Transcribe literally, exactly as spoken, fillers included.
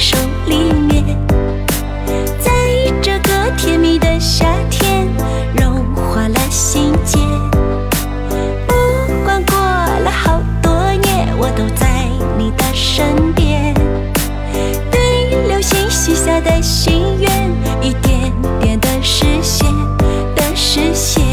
在手里面，在这个甜蜜的夏天，融化了心结。不管过了好多年，我都在你的身边。对流星许下的心愿，一点点的实现的实现。